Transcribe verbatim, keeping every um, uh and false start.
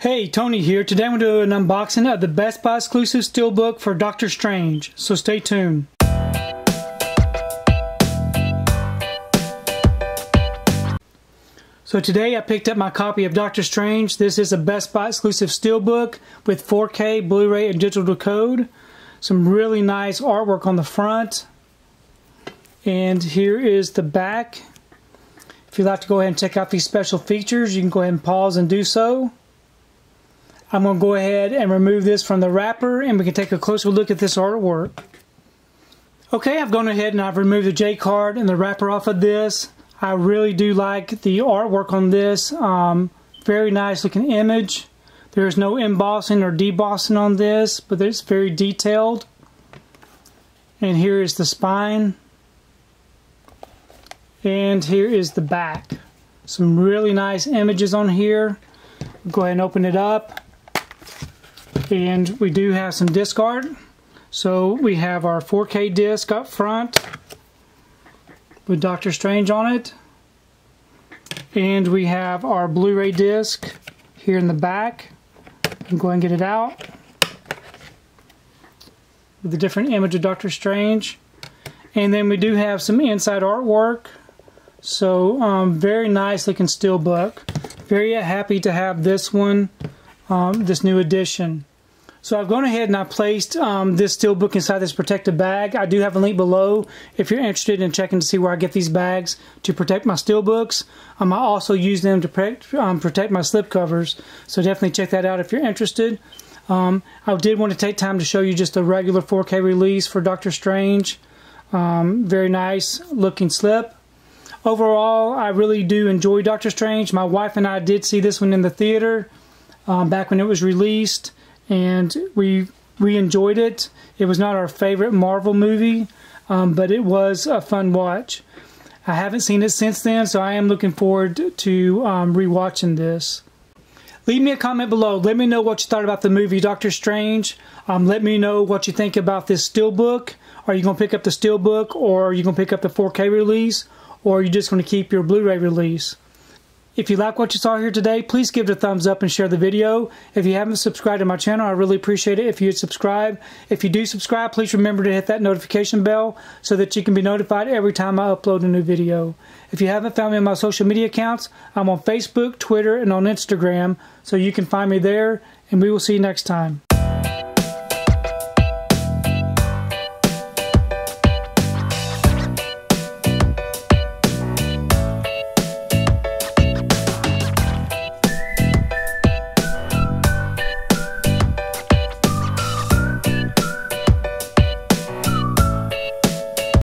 Hey, Tony here. Today I'm going to do an unboxing of the Best Buy exclusive Steelbook for Doctor Strange, so stay tuned. So today I picked up my copy of Doctor Strange. This is a Best Buy exclusive Steelbook with four K, Blu-ray, and digital code. Some really nice artwork on the front. And here is the back. If you'd like to go ahead and check out these special features, you can go ahead and pause and do so. I'm going to go ahead and remove this from the wrapper and we can take a closer look at this artwork. Okay, I've gone ahead and I've removed the J card and the wrapper off of this. I really do like the artwork on this. Um, very nice looking image. There's no embossing or debossing on this, but it's very detailed. And here is the spine. And here is the back. Some really nice images on here. We'll go ahead and open it up. And we do have some disc art. So we have our four K disc up front with Doctor Strange on it. And we have our Blu-ray disc here in the back. I'll go ahead and get it out with a different image of Doctor Strange. And then we do have some inside artwork. So um, very nice looking steelbook. Very happy to have this one. Um, this new edition. So I've gone ahead and I placed um, this steelbook inside this protective bag. I do have a link below if you're interested in checking to see where I get these bags to protect my steelbooks. Um, I also use them to protect, um, protect my slipcovers. So definitely check that out if you're interested. Um, I did want to take time to show you just a regular four K release for Doctor Strange. Um, very nice looking slip. Overall, I really do enjoy Doctor Strange. My wife and I did see this one in the theater. Um, back when it was released, and we we enjoyed it. It was not our favorite Marvel movie, um, but it was a fun watch. I haven't seen it since then, so I am looking forward to um, rewatching this. Leave me a comment below. Let me know what you thought about the movie Doctor Strange. Um, let me know what you think about this steelbook. Are you going to pick up the steelbook, or are you going to pick up the four K release, or are you just going to keep your Blu-ray release? If you like what you saw here today, please give it a thumbs up and share the video. If you haven't subscribed to my channel, I really appreciate it if you'd subscribe. If you do subscribe, please remember to hit that notification bell so that you can be notified every time I upload a new video. If you haven't found me on my social media accounts, I'm on Facebook, Twitter, and on Instagram, so you can find me there, and we will see you next time.